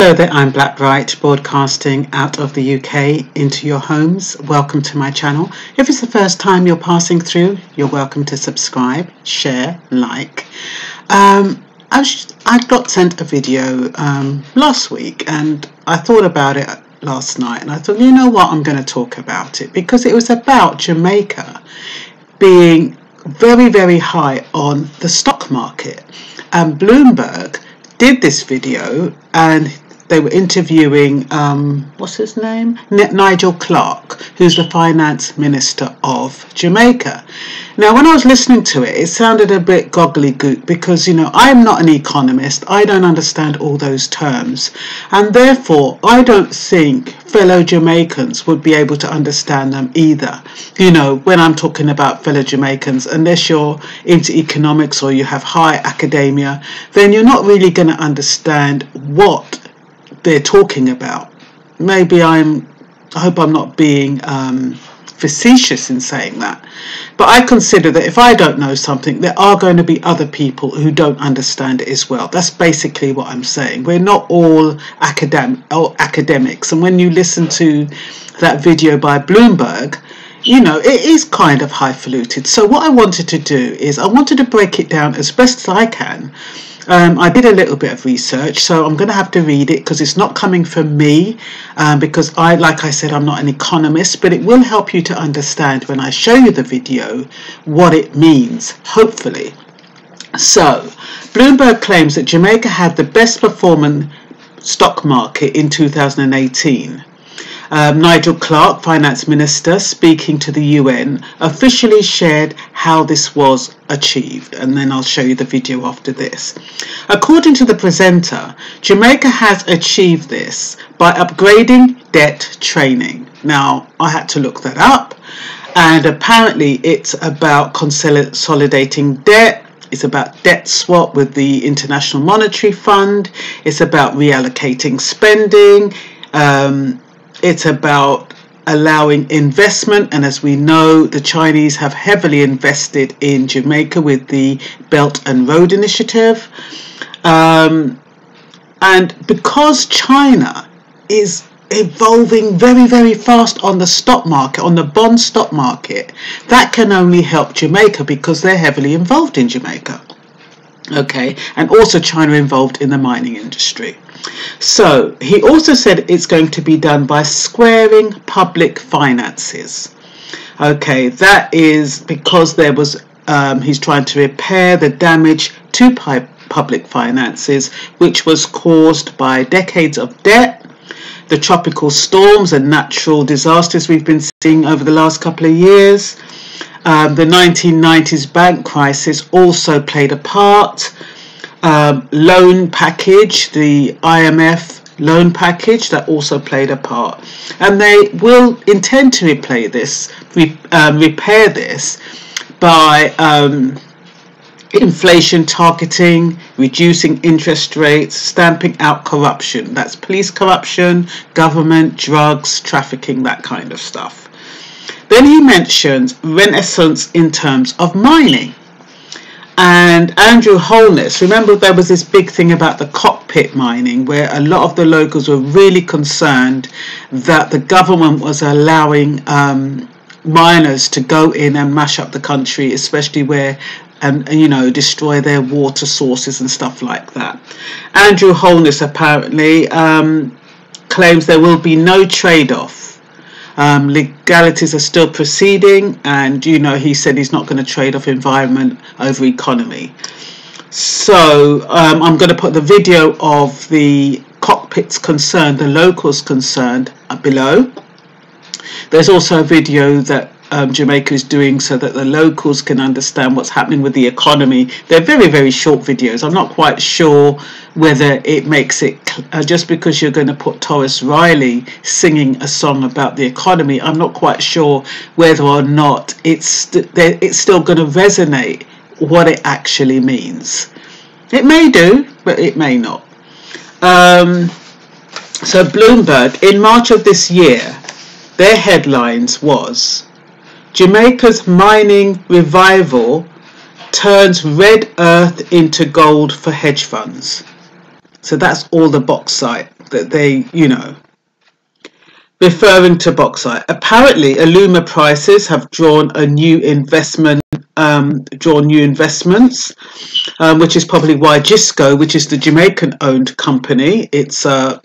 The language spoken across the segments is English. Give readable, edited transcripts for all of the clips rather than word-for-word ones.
Hello there, I'm Blackbright, broadcasting out of the UK into your homes. Welcome to my channel. If it's the first time you're passing through, you're welcome to subscribe, share, like. I got sent a video last week, and I thought about it last night, and I thought, you know what, I'm going to talk about it, because it was about Jamaica being very, very high on the stock market. And Bloomberg did this video, and they were interviewing what's his name, Nigel Clarke, who's the finance minister of Jamaica. Now, when I was listening to it, it sounded a bit gobbledygook, because, you know, I'm not an economist, I don't understand all those terms, and therefore I don't think fellow Jamaicans would be able to understand them either. You know, when I'm talking about fellow Jamaicans, unless you're into economics or you have high academia, then you're not really going to understand what they're talking about. Maybe I hope I'm not being facetious in saying that, but I consider that if I don't know something, there are going to be other people who don't understand it as well. That's basically what I'm saying. We're not all academics, and when you listen to that video by Bloomberg, you know, it is kind of highfalutin. So what I wanted to do is I wanted to break it down as best as I can. I did a little bit of research, so I'm going to have to read it, because it's not coming from me, because like I said, I'm not an economist, but it will help you to understand when I show you the video what it means, hopefully. So, Bloomberg claims that Jamaica had the best performing stock market in 2018. Nigel Clarke, finance minister, speaking to the UN, officially shared how this was achieved, and then I'll show you the video after this. According to the presenter, Jamaica has achieved this by upgrading debt training. Now, I had to look that up, and apparently it's about consolidating debt. It's about debt swap with the International Monetary Fund. It's about reallocating spending. It's about allowing investment, and as we know, the Chinese have heavily invested in Jamaica with the Belt and Road Initiative. And because China is evolving very, very fast on the stock market, on the bond stock market, that can only help Jamaica, because they're heavily involved in Jamaica. Okay, and also China involved in the mining industry. So he also said it's going to be done by squaring public finances. Okay, that is because there was he's trying to repair the damage to public finances, which was caused by decades of debt, the tropical storms and natural disasters we've been seeing over the last couple of years. The 1990s bank crisis also played a part. Loan package, the IMF loan package, that also played a part, and they will intend to repair this by inflation targeting, reducing interest rates, stamping out corruption. That's police corruption, government, drugs, trafficking, that kind of stuff. Then he mentions renaissance in terms of mining. And Andrew Holness, remember there was this big thing about the cockpit mining, where a lot of the locals were really concerned that the government was allowing miners to go in and mash up the country, especially where, and you know, destroy their water sources and stuff like that. Andrew Holness apparently claims there will be no trade-off. Legalities are still proceeding, and, you know, he said he's not going to trade off environment over economy. So I'm going to put the video of the cockpits concerned, the locals concerned, below. There's also a video that Jamaica is doing so that the locals can understand what's happening with the economy. They're very, very short videos. I'm not quite sure whether it makes it just because you're going to put Taurus Riley singing a song about the economy, I'm not quite sure whether or not it's still going to resonate what it actually means. It may do, but it may not. So Bloomberg, in March of this year, their headlines was Jamaica's mining revival turns red earth into gold for hedge funds. So that's all the bauxite that they, you know, referring to bauxite. Apparently, alumina prices have drawn a new investment, which is probably why Jisco, which is the Jamaican-owned company, it's a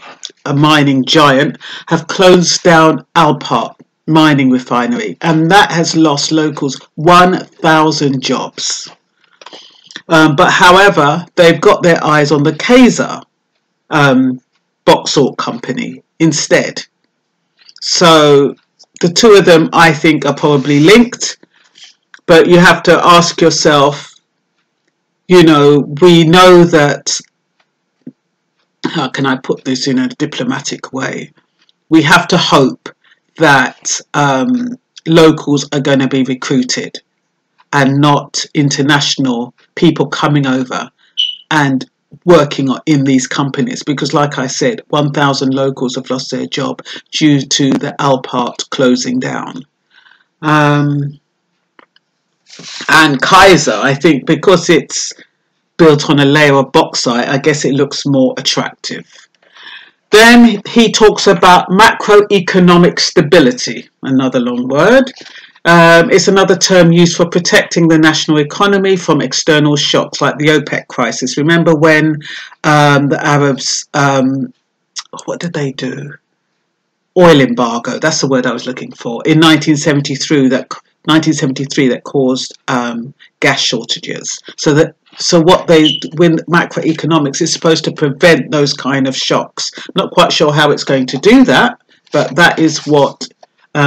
mining giant, have closed down Alpart mining refinery, and that has lost locals 1,000 jobs. But however, they've got their eyes on the Kaiser Bauxite company instead. So the two of them, I think, are probably linked. But you have to ask yourself, you know, we know that, how can I put this in a diplomatic way? We have to hope that locals are going to be recruited and not international people coming over and working in these companies, because like I said, 1,000 locals have lost their job due to the Alpart closing down. And Kaiser, I think, because it's built on a layer of bauxite, I guess it looks more attractive. Then he talks about macroeconomic stability, another long word. It's another term used for protecting the national economy from external shocks like the OPEC crisis. Remember when the Arabs, what did they do? Oil embargo, that's the word I was looking for, in 1973 that caused gas shortages. So what they, when macroeconomics is supposed to prevent those kind of shocks. Not quite sure how it's going to do that, but that is what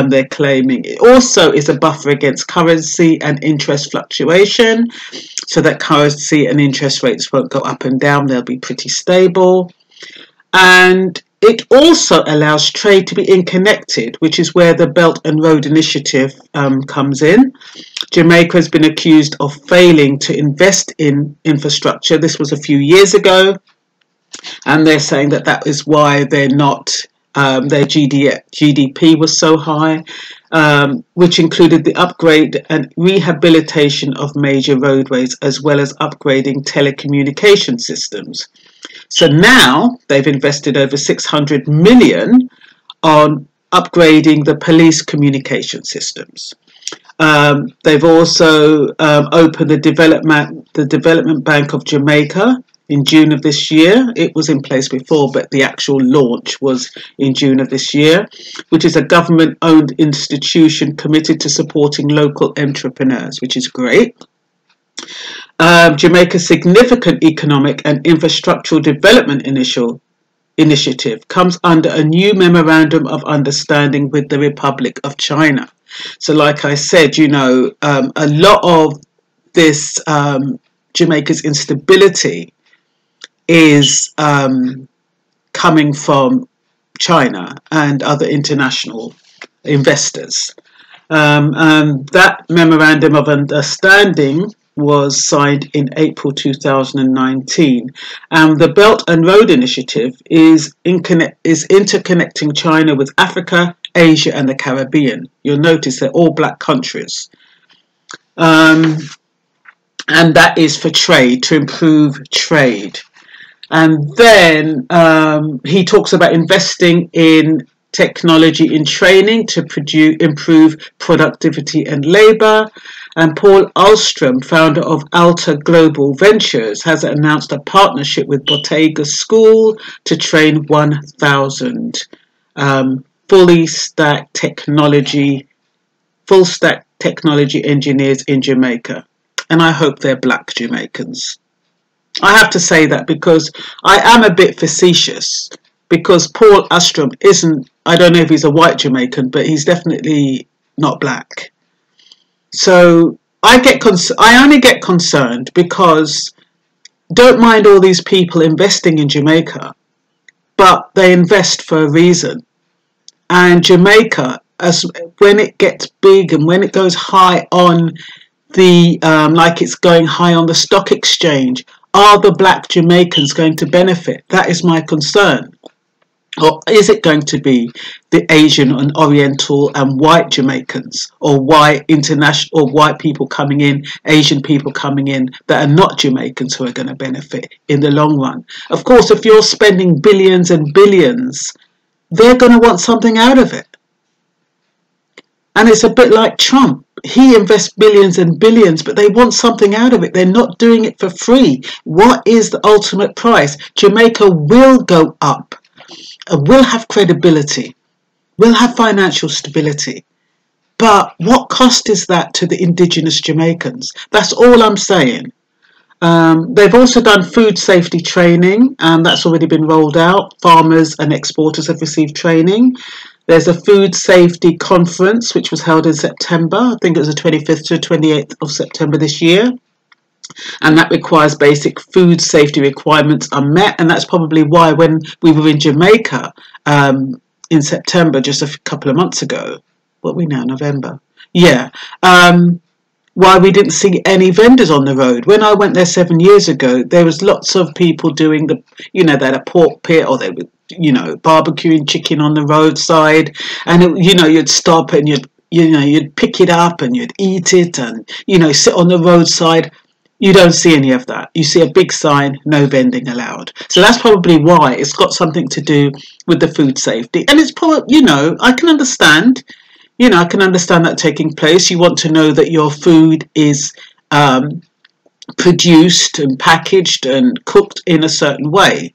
they're claiming. It also is a buffer against currency and interest fluctuation, so that currency and interest rates won't go up and down. They'll be pretty stable. And it also allows trade to be interconnected, which is where the Belt and Road Initiative comes in. Jamaica has been accused of failing to invest in infrastructure. This was a few years ago, and they're saying that that is why they're not, their GDP was so high, which included the upgrade and rehabilitation of major roadways, as well as upgrading telecommunication systems. So now they've invested over 600 million on upgrading the police communication systems. They've also opened the Development Bank of Jamaica in June of this year. It was in place before, but the actual launch was in June of this year, which is a government-owned institution committed to supporting local entrepreneurs, which is great. Jamaica's significant economic and infrastructural development initiative comes under a new memorandum of understanding with the Republic of China. So like I said, you know, a lot of this Jamaica's instability is coming from China and other international investors. And that memorandum of understanding was signed in April 2019, and the Belt and Road Initiative is interconnecting China with Africa, Asia and the Caribbean. You'll notice they're all black countries, and that is for trade, to improve trade. And then he talks about investing in technology in training to improve productivity and labor. And Paul Alstrom, founder of Alta Global Ventures, has announced a partnership with Bottega School to train 1,000 full stack technology engineers in Jamaica. And I hope they're black Jamaicans. I have to say that because I am a bit facetious, because Paul Alstrom isn't, I don't know if he's a white Jamaican, but he's definitely not black. So I only get concerned because, don't mind all these people investing in Jamaica, but they invest for a reason. And Jamaica, when it gets big and when it goes high on the, like it's going high on the stock exchange, are the black Jamaicans going to benefit? That is my concern. Or is it going to be the Asian and Oriental and white Jamaicans, or white international, or white people coming in, Asian people coming in that are not Jamaicans, who are going to benefit in the long run? Of course, if you're spending billions and billions, they're going to want something out of it. And it's a bit like Trump. He invests billions and billions, but they want something out of it. They're not doing it for free. What is the ultimate price? Jamaica will go up. We'll have credibility, we'll have financial stability, but what cost is that to the indigenous Jamaicans? That's all I'm saying. They've also done food safety training, and that's already been rolled out. Farmers and exporters have received training. There's a food safety conference which was held in September. I think it was the 25th to 28th of September this year. And that requires basic food safety requirements are met, and that's probably why when we were in Jamaica in September, just a couple of months ago, what are we now, November? Yeah, why we didn't see any vendors on the road. When I went there 7 years ago, there was lots of people doing the, you know, they had a pork pit, or they were, you know, barbecuing chicken on the roadside, and it, you know, you'd stop and you'd pick it up and you'd eat it, and you know, sit on the roadside. You don't see any of that. You see a big sign, no vending allowed. So that's probably why. It's got something to do with the food safety. And it's probably, you know, I can understand. You know, I can understand that taking place. You want to know that your food is produced and packaged and cooked in a certain way.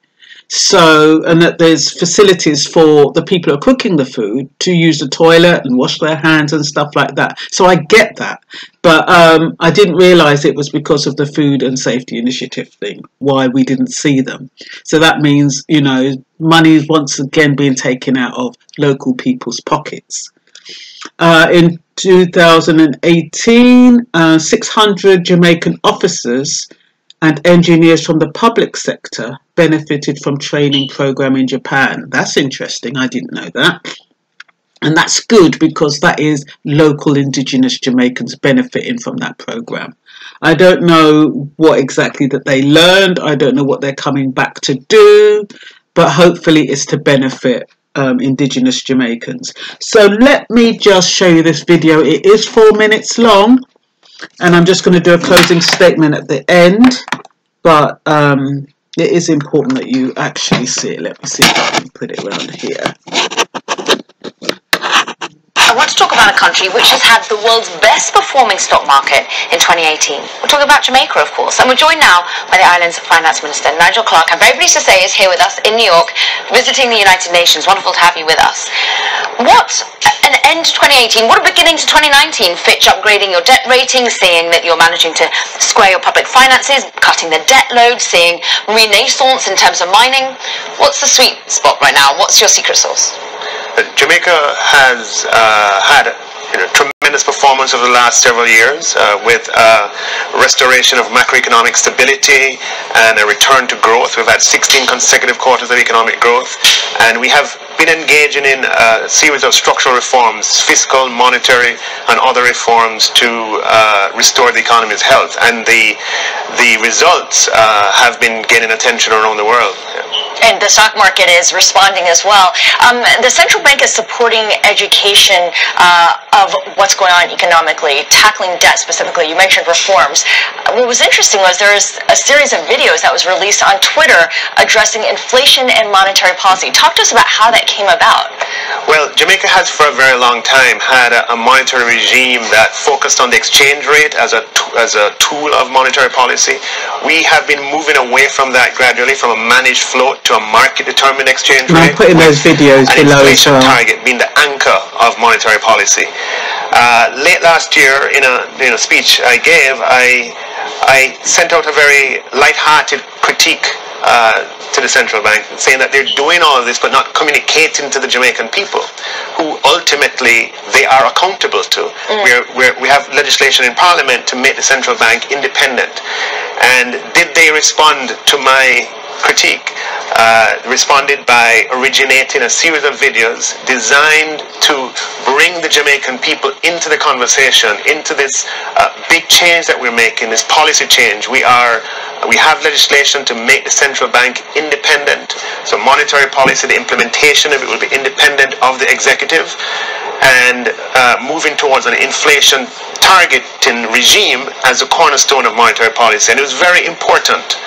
So, and that there's facilities for the people who are cooking the food to use the toilet and wash their hands and stuff like that. So I get that. But I didn't realise it was because of the food and safety initiative thing, why we didn't see them. So that means, you know, money is once again being taken out of local people's pockets. In 2018, 600 Jamaican officers and engineers from the public sector benefited from training program in Japan. That's interesting. I didn't know that. And that's good, because that is local indigenous Jamaicans benefiting from that program. I don't know what exactly that they learned. I don't know what they're coming back to do, but hopefully it's to benefit indigenous Jamaicans. So let me just show you this video. It is 4 minutes long. And I'm just going to do a closing statement at the end, but it is important that you actually see it. Let me see if I can put it around here. I want to talk about a country which has had the world's best performing stock market in 2018. We're talking about Jamaica, of course. And we're joined now by the island's Finance Minister, Nigel Clarke. I'm very pleased to say is here with us in New York, visiting the United Nations. Wonderful to have you with us. What an end to 2018. What a beginning to 2019. Fitch upgrading your debt rating, seeing that you're managing to square your public finances, cutting the debt load, seeing renaissance in terms of mining. What's the sweet spot right now? What's your secret sauce? Jamaica has had, you know, tremendous performance over the last several years with restoration of macroeconomic stability and a return to growth. We've had 16 consecutive quarters of economic growth, and we have been engaging in a series of structural reforms, fiscal, monetary, and other reforms to restore the economy's health. And the results have been gaining attention around the world. And the stock market is responding as well. The central bank is supporting education of what's going on economically, tackling debt specifically. You mentioned reforms. What was interesting was there was a series of videos that was released on Twitter addressing inflation and monetary policy. Talk to us about how that came about. Well, Jamaica has for a very long time had a monetary regime that focused on the exchange rate as a tool of monetary policy. We have been moving away from that gradually, from a managed float to a market-determined exchange rate. I'm putting those videos below each other. An inflation target being the anchor of monetary policy. Late last year, in a speech I gave, I sent out a very light-hearted critique to the central bank, saying that they're doing all of this but not communicating to the Jamaican people, who ultimately they are accountable to. Mm. We have legislation in Parliament to make the central bank independent. And did they respond to my critique? Responded by originating a series of videos designed to bring the Jamaican people into the conversation, into this big change that we're making, this policy change. We are We have legislation to make the central bank independent. So monetary policy, the implementation of it will be independent of the executive, and moving towards an inflation targeting regime as a cornerstone of monetary policy. And it was very important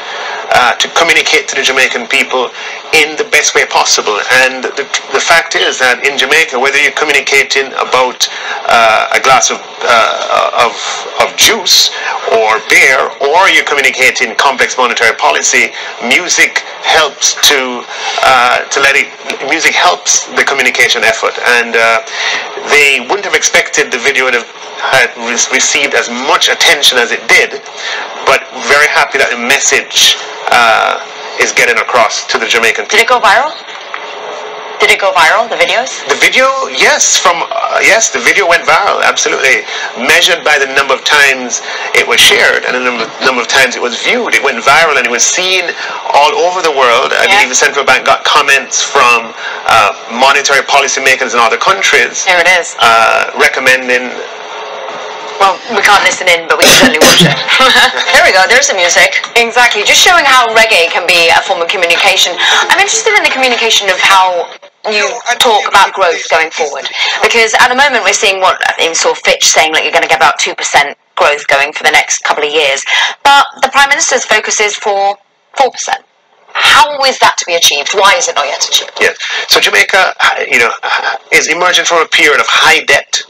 to communicate to the Jamaican people in the best way possible. And the fact is that in Jamaica, whether you're communicating about a glass of juice or beer, or you're communicating complex monetary policy, music helps music helps the communication effort. And they wouldn't have expected the video to have received as much attention as it did, but very happy that the message is getting across to the Jamaican people. Did it go viral? Did it go viral, the videos? The video, yes, the video went viral, absolutely. Measured by the number of times it was shared and the number of times it was viewed, it went viral and it was seen all over the world. I believe the central bank got comments from monetary policymakers in other countries. There it is. Recommending... Well, we can't listen in, but we can certainly watch it. There we go, there's the music. Exactly, just showing how reggae can be a form of communication. I'm interested in the communication of how you talk about growth going forward. Because at the moment we're seeing what, I think we saw Fitch saying that you're going to get about 2% growth going for the next couple of years. But the Prime Minister's focus is for 4%. How is that to be achieved? Why is it not yet achieved? Yes. So Jamaica, is emerging from a period of high debt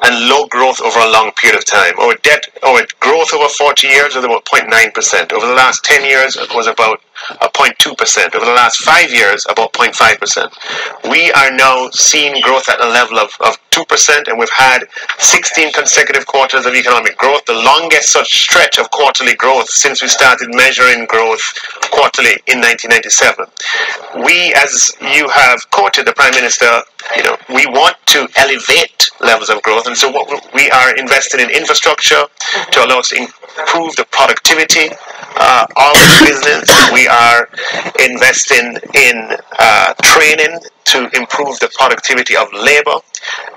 and low growth over a long period of time. Our growth over 40 years was about 0.9%. Over the last 10 years, it was about 0.2%. Over the last 5 years, about 0.5%. We are now seeing growth at a level of 2%, and we've had 16 consecutive quarters of economic growth, the longest such stretch of quarterly growth since we started measuring growth quarterly in 1997. We, as you have quoted the Prime Minister, we want to elevate levels of growth, and so what we are investing in infrastructure to allow us to improve the productivity of business. We are investing in training to improve the productivity of labor,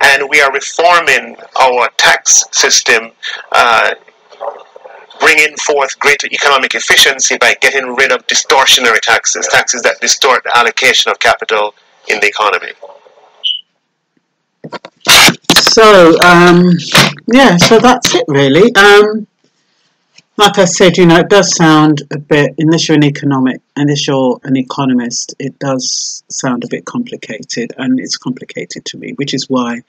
and we are reforming our tax system, bringing forth greater economic efficiency by getting rid of distortionary taxes, taxes that distort the allocation of capital in the economy. So, so that's it really. Like I said, it does sound a bit, unless you're an economic, unless you're an economist, it does sound a bit complicated, and it's complicated to me, which is why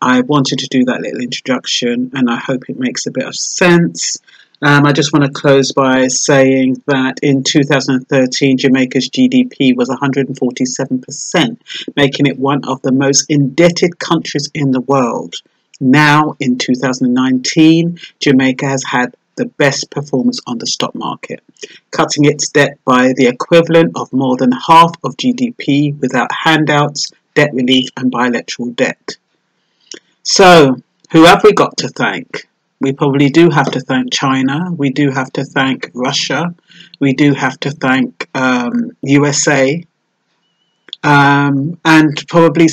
I wanted to do that little introduction, and I hope it makes a bit of sense. I just want to close by saying that in 2013, Jamaica's GDP was 147%, making it one of the most indebted countries in the world. Now, in 2019, Jamaica has had the best performance on the stock market, cutting its debt by the equivalent of more than half of GDP without handouts, debt relief and bilateral debt. So who have we got to thank? We probably do have to thank China, we do have to thank Russia, we do have to thank USA, and probably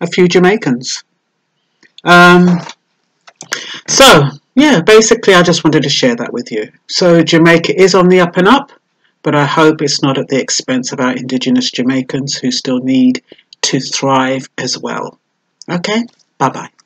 a few Jamaicans. Basically, I just wanted to share that with you. So Jamaica is on the up and up, but I hope it's not at the expense of our indigenous Jamaicans who still need to thrive as well. Okay, bye-bye.